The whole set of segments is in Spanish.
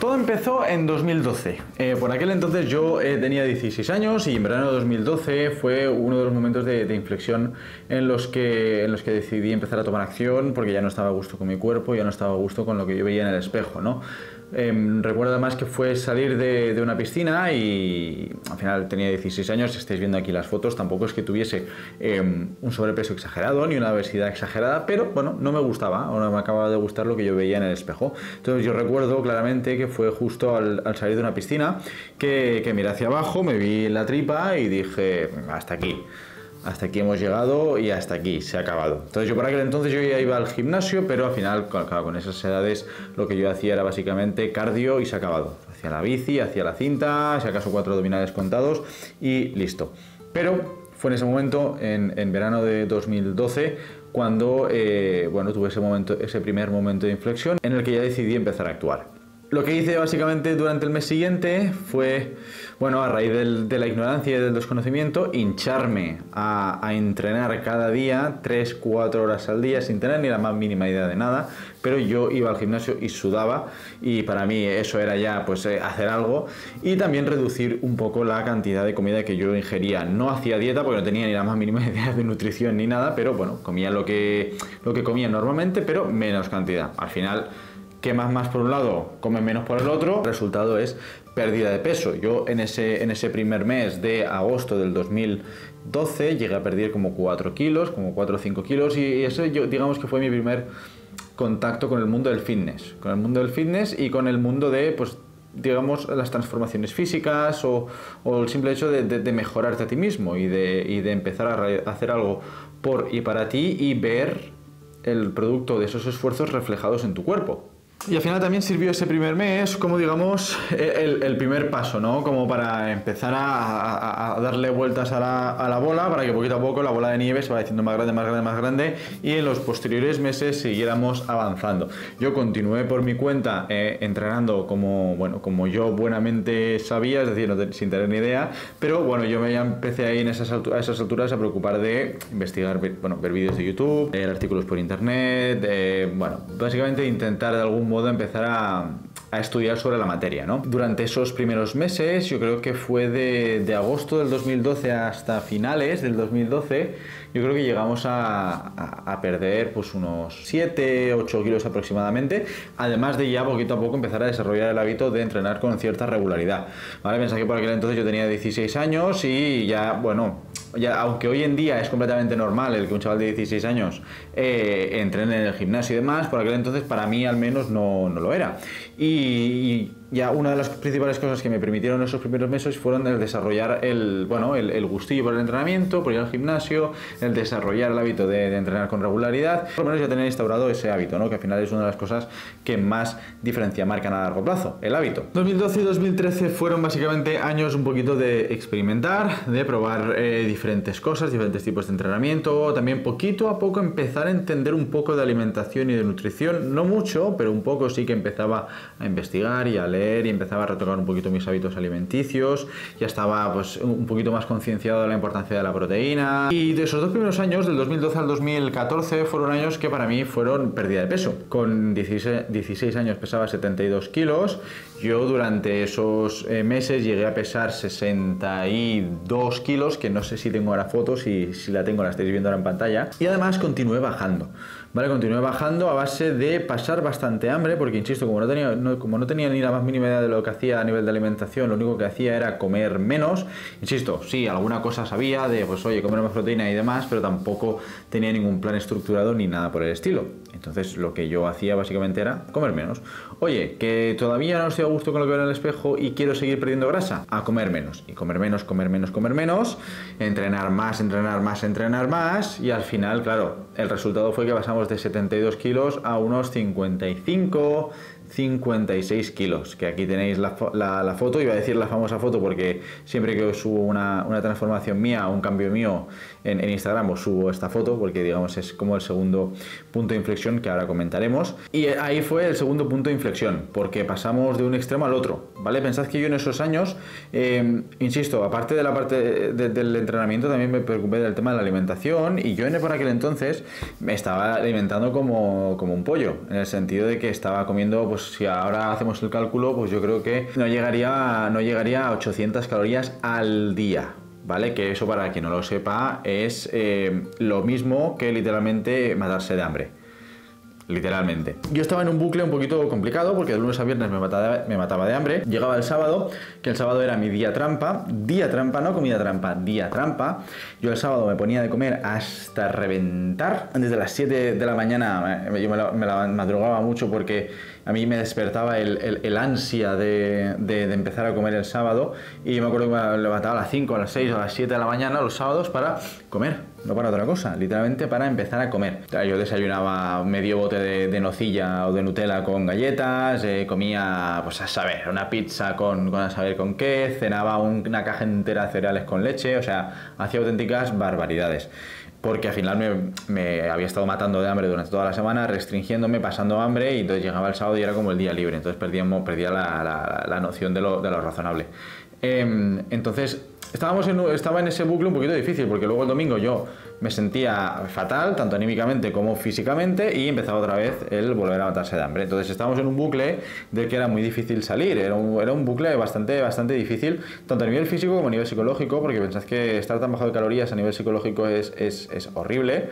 Todo empezó en 2012. Por aquel entonces yo tenía 16 años y en verano de 2012 fue uno de los momentos de inflexión en los que decidí empezar a tomar acción porque ya no estaba a gusto con mi cuerpo, ya no estaba a gusto con lo que yo veía en el espejo, ¿no? Recuerdo además que fue salir de una piscina y al final tenía 16 años, estáis viendo aquí las fotos, tampoco es que tuviese un sobrepeso exagerado ni una obesidad exagerada, pero bueno, no me gustaba, o no me acababa de gustar lo que yo veía en el espejo. Entonces yo recuerdo claramente que fue justo al salir de una piscina que miré hacia abajo, me vi la tripa y dije, hasta aquí. Hasta aquí hemos llegado y hasta aquí se ha acabado. Entonces yo por aquel entonces yo ya iba al gimnasio, pero al final, claro, con esas edades lo que yo hacía era básicamente cardio y se ha acabado. Hacia la bici, hacia la cinta, si acaso 4 abdominales contados y listo. Pero fue en ese momento, en verano de 2012, cuando bueno, tuve ese primer momento de inflexión en el que ya decidí empezar a actuar. Lo que hice básicamente durante el mes siguiente fue, bueno, a raíz de la ignorancia y del desconocimiento, hincharme a entrenar cada día 3-4 horas al día sin tener ni la más mínima idea de nada, pero yo iba al gimnasio y sudaba y para mí eso era ya pues hacer algo, y también reducir un poco la cantidad de comida que yo ingería. No hacía dieta porque no tenía ni la más mínima idea de nutrición ni nada, pero bueno, comía lo que comía normalmente, pero menos cantidad. Al final, quemas más por un lado, comes menos por el otro. El resultado es pérdida de peso. Yo en ese primer mes de agosto del 2012 llegué a perder como 4 kilos, como 4 o 5 kilos, y eso yo, digamos que fue mi primer contacto con el mundo del fitness. Con el mundo del fitness y con el mundo de, pues, digamos, las transformaciones físicas o el simple hecho de mejorarte a ti mismo y de empezar a hacer algo por y para ti y ver el producto de esos esfuerzos reflejados en tu cuerpo. Y al final también sirvió ese primer mes como, digamos, el primer paso, ¿no? Como para empezar a darle vueltas a la bola, para que poquito a poco la bola de nieve se vaya haciendo más grande, más grande, más grande, y en los posteriores meses siguiéramos avanzando. Yo continué por mi cuenta entrenando como, bueno, como yo buenamente sabía, es decir, sin tener ni idea, pero bueno, yo me empecé ahí a esas alturas a preocupar de investigar, bueno, ver vídeos de YouTube, leer artículos por internet, bueno, básicamente intentar de algún modo empezar a estudiar sobre la materia, ¿no? Durante esos primeros meses, yo creo que fue de agosto del 2012 hasta finales del 2012, yo creo que llegamos a perder pues unos 7-8 kilos aproximadamente, además de ya poquito a poco empezar a desarrollar el hábito de entrenar con cierta regularidad, ¿vale? Pensad que por aquel entonces yo tenía 16 años y ya, bueno, ya, aunque hoy en día es completamente normal el que un chaval de 16 años entrene en el gimnasio y demás, por aquel entonces para mí al menos no lo era. Y ya una de las principales cosas que me permitieron esos primeros meses fueron el desarrollar el gustillo por el entrenamiento, por ir al gimnasio, el desarrollar el hábito de entrenar con regularidad. Por lo menos ya tener instaurado ese hábito, ¿no? Que al final es una de las cosas que más diferencia marcan a largo plazo, el hábito. 2012 y 2013 fueron básicamente años un poquito de experimentar, de probar diferentes cosas, diferentes tipos de entrenamiento, también poquito a poco empezar a entender un poco de alimentación y de nutrición, no mucho, pero un poco sí que empezaba a investigar y a leer y empezaba a retocar un poquito mis hábitos alimenticios, ya estaba pues un poquito más concienciado de la importancia de la proteína. Y de esos dos primeros años, del 2012 al 2014, fueron años que para mí fueron pérdida de peso. Con 16 años pesaba 72 kilos, yo durante esos meses llegué a pesar 62 kilos, que no sé si tengo ahora fotos y si la tengo la estáis viendo ahora en pantalla, y además continué bajando, ¿vale? Continué bajando a base de pasar bastante hambre, porque insisto, como no tenía ni la más mínima idea de lo que hacía a nivel de alimentación, lo único que hacía era comer menos. Insisto, sí, alguna cosa sabía de, pues oye, comer más proteína y demás, pero tampoco tenía ningún plan estructurado ni nada por el estilo. Entonces lo que yo hacía básicamente era comer menos. Oye, que todavía no estoy a gusto con lo que veo en el espejo y quiero seguir perdiendo grasa, a comer menos. Y comer menos, comer menos, comer menos, entrenar más, entrenar más, entrenar más, y al final, claro, el resultado fue que pasamos de 72 kilos a unos 55, 56 kilos, que aquí tenéis la foto. Iba a decir la famosa foto porque siempre que os subo una transformación mía, un cambio mío en Instagram, os subo esta foto porque, digamos, es como el segundo punto de inflexión que ahora comentaremos. Y ahí fue el segundo punto de inflexión, porque pasamos de un extremo al otro, ¿vale? Pensad que yo en esos años, insisto, aparte de la parte del entrenamiento, también me preocupé del tema de la alimentación, y yo por aquel entonces me estaba alimentando como un pollo, en el sentido de que estaba comiendo, pues, pues si ahora hacemos el cálculo, pues yo creo que no llegaría a 800 calorías al día, ¿vale? Que eso, para quien no lo sepa, es lo mismo que literalmente matarse de hambre. Literalmente. Yo estaba en un bucle un poquito complicado porque de lunes a viernes me mataba de hambre. Llegaba el sábado, que el sábado era mi día trampa. Día trampa, no comida trampa, día trampa. Yo el sábado me ponía de comer hasta reventar. Desde las 7 de la mañana yo me la madrugaba mucho porque a mí me despertaba el ansia de empezar a comer el sábado. Y yo me acuerdo que me levantaba a las 5, a las 6 o a las 7 de la mañana los sábados para comer. No para otra cosa, literalmente para empezar a comer. Yo desayunaba medio bote de nocilla o de Nutella con galletas, comía, pues a saber, una pizza con a saber con qué, cenaba una caja entera de cereales con leche, o sea, hacía auténticas barbaridades. Porque al final me había estado matando de hambre durante toda la semana, restringiéndome, pasando hambre, y entonces llegaba el sábado y era como el día libre, entonces perdía la noción de lo razonable. Entonces estaba en ese bucle un poquito difícil, porque luego el domingo yo me sentía fatal, tanto anímicamente como físicamente, y empezaba otra vez el volver a matarse de hambre. Entonces estábamos en un bucle del que era muy difícil salir, era un bucle bastante difícil, tanto a nivel físico como a nivel psicológico, porque pensad que estar tan bajo de calorías a nivel psicológico es horrible.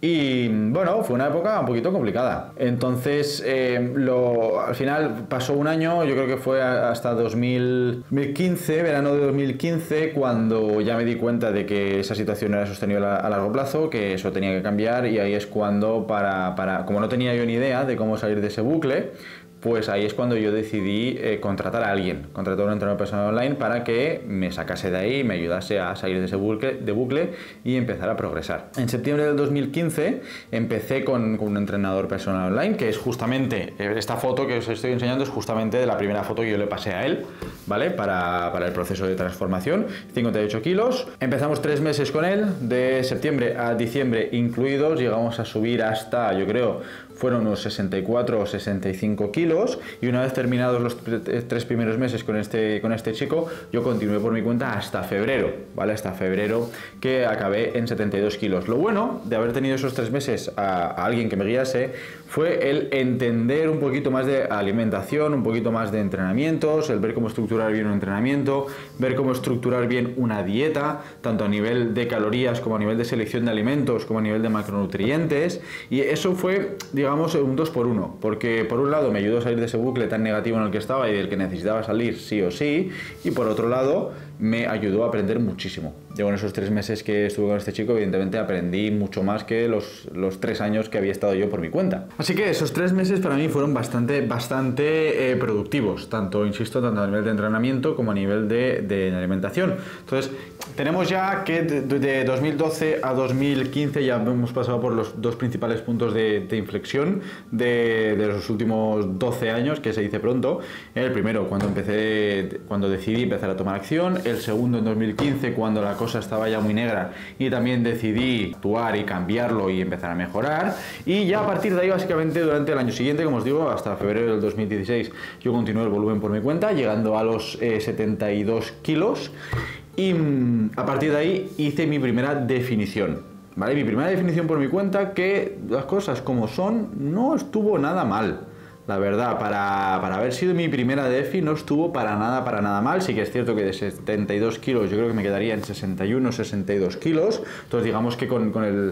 Y bueno, fue una época un poquito complicada. Entonces al final pasó un año, yo creo que fue hasta 2015, verano de 2015, cuando ya me di cuenta de que esa situación no era sostenible a largo plazo, que eso tenía que cambiar, y ahí es cuando, como no tenía yo ni idea de cómo salir de ese bucle, pues ahí es cuando yo decidí contratar a alguien, contratar a un entrenador personal online para que me sacase de ahí, me ayudase a salir de ese bucle y empezar a progresar. En septiembre del 2015 empecé con un entrenador personal online, que es justamente, esta foto que os estoy enseñando es justamente de la primera foto que yo le pasé a él, ¿vale? Para el proceso de transformación, 58 kilos. Empezamos 3 meses con él, de septiembre a diciembre incluidos, llegamos a subir hasta, yo creo, fueron unos 64 o 65 kilos, y una vez terminados los 3 primeros meses con este chico, yo continué por mi cuenta hasta febrero, ¿vale? Hasta febrero, que acabé en 72 kilos. Lo bueno de haber tenido esos 3 meses a alguien que me guiase fue el entender un poquito más de alimentación, un poquito más de entrenamientos, el ver cómo estructurar bien un entrenamiento, ver cómo estructurar bien una dieta, tanto a nivel de calorías como a nivel de selección de alimentos, como a nivel de macronutrientes, y eso fue, digamos, un 2x1, porque por un lado me ayudó a salir de ese bucle tan negativo en el que estaba y del que necesitaba salir sí o sí, y por otro lado me ayudó a aprender muchísimo. Yo en esos 3 meses que estuve con este chico, evidentemente aprendí mucho más que los 3 años que había estado yo por mi cuenta. Así que esos 3 meses para mí fueron bastante productivos, tanto, insisto, tanto a nivel de entrenamiento como a nivel de alimentación. Entonces, tenemos ya que de 2012 a 2015 ya hemos pasado por los 2 principales puntos de inflexión de los últimos 12 años, que se dice pronto. El primero, cuando decidí empezar a tomar acción. El segundo, en 2015, cuando la cosa estaba ya muy negra y también decidí actuar y cambiarlo y empezar a mejorar. Y ya a partir de ahí, básicamente, durante el año siguiente, como os digo, hasta febrero del 2016, yo continué el volumen por mi cuenta, llegando a los 72 kilos. Y a partir de ahí hice mi primera definición, ¿vale? Mi primera definición por mi cuenta, que las cosas como son, no estuvo nada mal. La verdad, para haber sido mi primera defi, no estuvo para nada mal. Sí que es cierto que de 72 kilos yo creo que me quedaría en 61 o 62 kilos. Entonces digamos que con el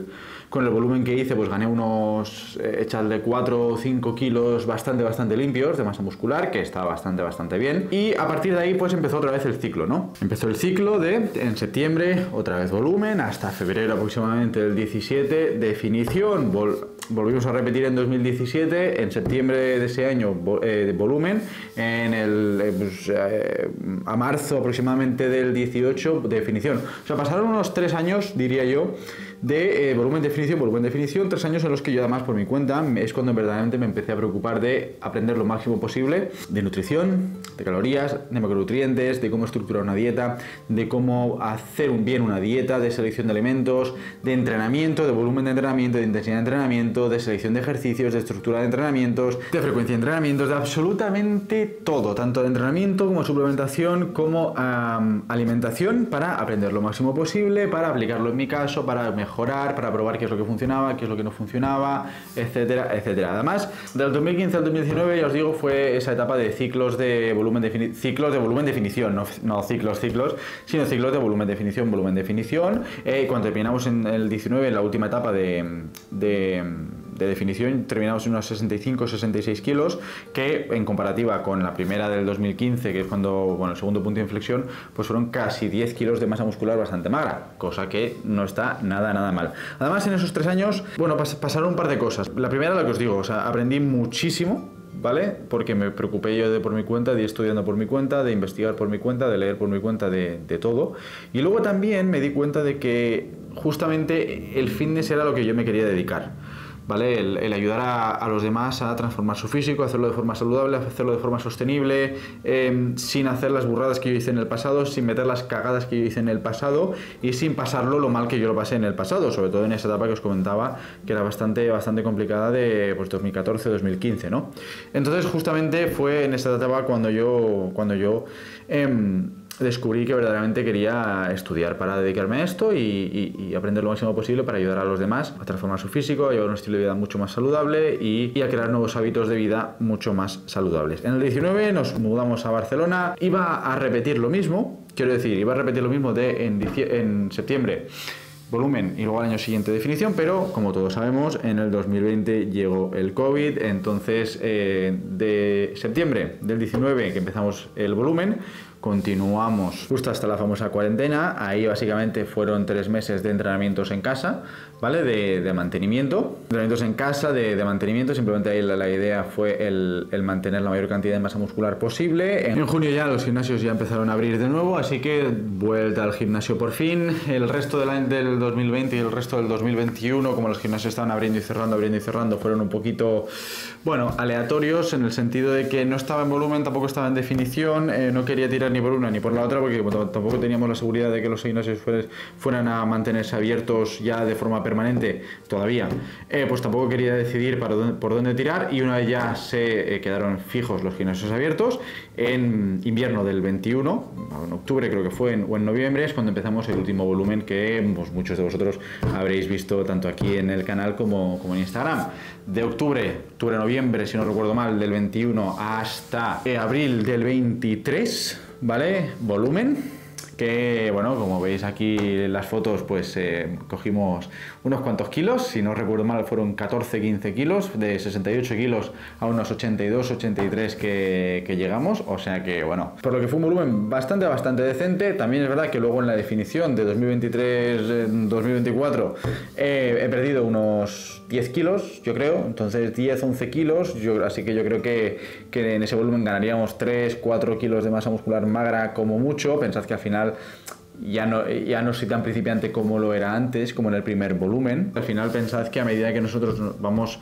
volumen que hice, pues gané unos, echarle 4 o 5 kilos bastante limpios de masa muscular, que está bastante bien. Y a partir de ahí pues empezó otra vez el ciclo, ¿no? Empezó el ciclo de, en septiembre, otra vez volumen, hasta febrero aproximadamente del 17, definición, volvimos a repetir en 2017, en septiembre de ese año volumen, a marzo aproximadamente del 18 definición. O sea, pasaron unos 3 años, diría yo, de volumen definición, 3 años en los que yo, además, por mi cuenta, es cuando verdaderamente me empecé a preocupar de aprender lo máximo posible de nutrición, de calorías, de macronutrientes, de cómo estructurar una dieta, de cómo hacer bien una dieta, de selección de alimentos, de entrenamiento, de volumen de entrenamiento, de intensidad de entrenamiento, de selección de ejercicios, de estructura de entrenamientos, de frecuencia de entrenamientos, de absolutamente todo, tanto de entrenamiento como suplementación como alimentación, para aprender lo máximo posible, para aplicarlo en mi caso, para mejorar mejorar, para probar qué es lo que funcionaba, qué es lo que no funcionaba, etcétera, etcétera. Además, del 2015 al 2019, ya os digo, fue esa etapa de ciclos de volumen definición, no ciclos, sino ciclos de volumen definición. Cuando terminamos en el 19, en la última etapa de definición, terminamos en unos 65-66 kilos, que en comparativa con la primera del 2015, que es cuando, bueno, el segundo punto de inflexión, pues fueron casi 10 kilos de masa muscular bastante magra, cosa que no está nada mal. Además, en esos 3 años, bueno, pasaron un par de cosas. La primera, lo que os digo, o sea, aprendí muchísimo, ¿vale? Porque me preocupé yo de por mi cuenta, de ir estudiando por mi cuenta, de investigar por mi cuenta, de leer por mi cuenta, de todo. Y luego también me di cuenta de que justamente el fitness era lo que yo me quería dedicar, ¿vale? El ayudar a los demás a transformar su físico, hacerlo de forma saludable, hacerlo de forma sostenible, sin hacer las burradas que yo hice en el pasado, sin meter las cagadas que yo hice en el pasado y sin pasarlo lo mal que yo lo pasé en el pasado, sobre todo en esa etapa que os comentaba, que era bastante complicada, de pues, 2014-2015, ¿no? Entonces justamente fue en esa etapa cuando yo descubrí que verdaderamente quería estudiar para dedicarme a esto y aprender lo máximo posible para ayudar a los demás a transformar su físico, a llevar un estilo de vida mucho más saludable y a crear nuevos hábitos de vida mucho más saludables. En el 19 nos mudamos a Barcelona. Iba a repetir lo mismo, quiero decir, iba a repetir lo mismo de en septiembre volumen y luego al año siguiente definición, pero como todos sabemos, en el 2020 llegó el COVID. Entonces de septiembre del 19, que empezamos el volumen, continuamos justo hasta la famosa cuarentena. Ahí básicamente fueron 3 meses de entrenamientos en casa, ¿vale? De mantenimiento, entrenamientos en casa, de mantenimiento, simplemente ahí la idea fue el mantener la mayor cantidad de masa muscular posible. En junio ya los gimnasios ya empezaron a abrir de nuevo, así que vuelta al gimnasio por fin. El resto del 2020 y el resto del 2021, como los gimnasios estaban abriendo y cerrando, fueron un poquito, bueno, aleatorios, en el sentido de que no estaba en volumen, tampoco estaba en definición, no quería tirar ni por una ni por la otra, porque tampoco teníamos la seguridad de que los gimnasios fueran a mantenerse abiertos ya de forma permanente todavía. Pues tampoco quería decidir por dónde tirar, y una vez ya se quedaron fijos los gimnasios abiertos, en invierno del 21, en octubre creo que fue, o en noviembre, es cuando empezamos el último volumen que pues, muchos de vosotros habréis visto tanto aquí en el canal como en Instagram. De octubre, noviembre, si no recuerdo mal, del 21 hasta abril del 23, ¿vale? Volumen. Que, bueno, como veis aquí en las fotos, pues cogimos unos cuantos kilos, si no recuerdo mal fueron 14-15 kilos, de 68 kilos a unos 82-83 que llegamos, o sea que, bueno, por lo que fue un volumen bastante decente. También es verdad que luego en la definición de 2023-2024 he perdido unos 10 kilos, yo creo, entonces 10-11 kilos, así que yo creo que en ese volumen ganaríamos 3-4 kilos de masa muscular magra como mucho. Pensad que al final ya no soy tan principiante como lo era antes, como en el primer volumen. Al final, pensad que a medida que nosotros vamos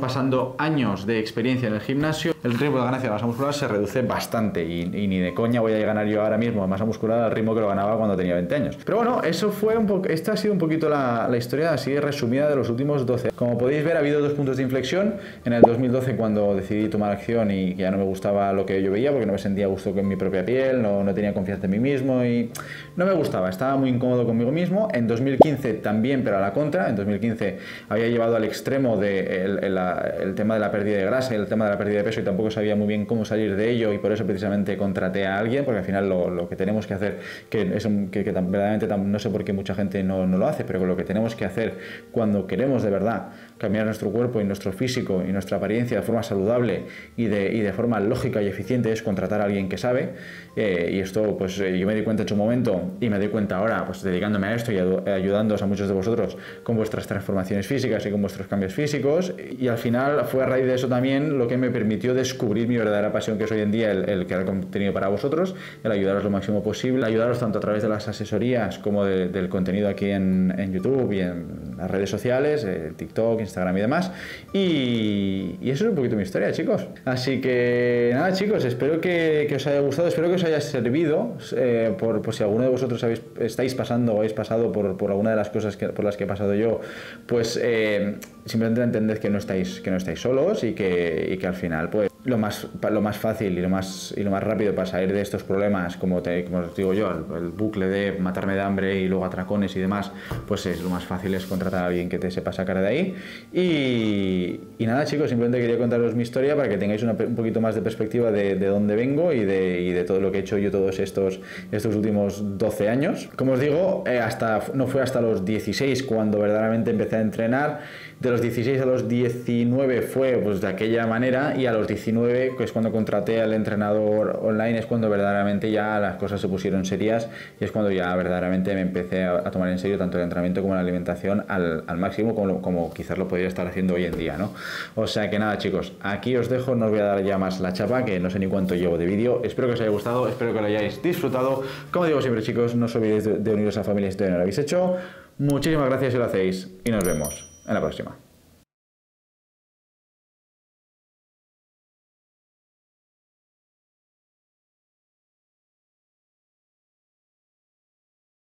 pasando años de experiencia en el gimnasio, el ritmo de ganancia de masa muscular se reduce bastante y ni de coña voy a ganar yo ahora mismo masa muscular al ritmo que lo ganaba cuando tenía 20 años. Pero bueno, eso fue esta ha sido un poquito la historia así resumida de los últimos 12. Como podéis ver, ha habido 2 puntos de inflexión. En el 2012, cuando decidí tomar acción y que ya no me gustaba lo que yo veía, porque no me sentía a gusto con mi propia piel, no tenía confianza en mí mismo y no me gustaba, estaba muy incómodo conmigo mismo. En 2015 también, pero a la contra. En 2015 había llevado al extremo el tema de la pérdida de grasa y el tema de la pérdida de peso, y tampoco sabía muy bien cómo salir de ello, y por eso precisamente contraté a alguien, porque al final lo que tenemos que hacer, que verdaderamente no sé por qué mucha gente no lo hace, pero lo que tenemos que hacer cuando queremos de verdad cambiar nuestro cuerpo y nuestro físico y nuestra apariencia de forma saludable y de forma lógica y eficiente, es contratar a alguien que sabe. Y esto, pues yo me di cuenta en su momento, y me doy cuenta ahora, pues dedicándome a esto y ayudándoos a muchos de vosotros con vuestras transformaciones físicas y con vuestros cambios físicos. Y al final fue a raíz de eso también lo que me permitió descubrir mi verdadera pasión, que es hoy en día el crear contenido para vosotros, el ayudaros lo máximo posible, ayudaros tanto a través de las asesorías como del contenido aquí en YouTube y en las redes sociales, TikTok, Instagram y demás. Y eso es un poquito mi historia, chicos. Así que nada, chicos, espero que os haya gustado, espero que os haya servido, por si alguno de vosotros estáis pasando o habéis pasado por alguna de las cosas por las que he pasado yo, pues simplemente entended que no estáis solos y que al final, pues lo más fácil y lo más rápido para salir de estos problemas, como os digo yo, el bucle de matarme de hambre y luego atracones y demás, pues lo más fácil es contratar a alguien que te sepa sacar de ahí. Y nada, chicos, simplemente quería contaros mi historia para que tengáis un poquito más de perspectiva de dónde vengo y de todo lo que he hecho yo todos estos últimos 12 años. Como os digo, no fue hasta los 16 cuando verdaderamente empecé a entrenar. De los 16 a los 19 fue pues de aquella manera, y a los 19, que es cuando contraté al entrenador online, es cuando verdaderamente ya las cosas se pusieron serias, y es cuando ya verdaderamente me empecé a tomar en serio tanto el entrenamiento como la alimentación al máximo, como quizás lo podría estar haciendo hoy en día, ¿no? O sea que nada, chicos, aquí os dejo, no os voy a dar ya más la chapa, que no sé ni cuánto llevo de vídeo. Espero que os haya gustado, espero que lo hayáis disfrutado. Como digo siempre, chicos, no os olvidéis de uniros a la familia si todavía no lo habéis hecho. Muchísimas gracias si lo hacéis, y nos vemos en la próxima.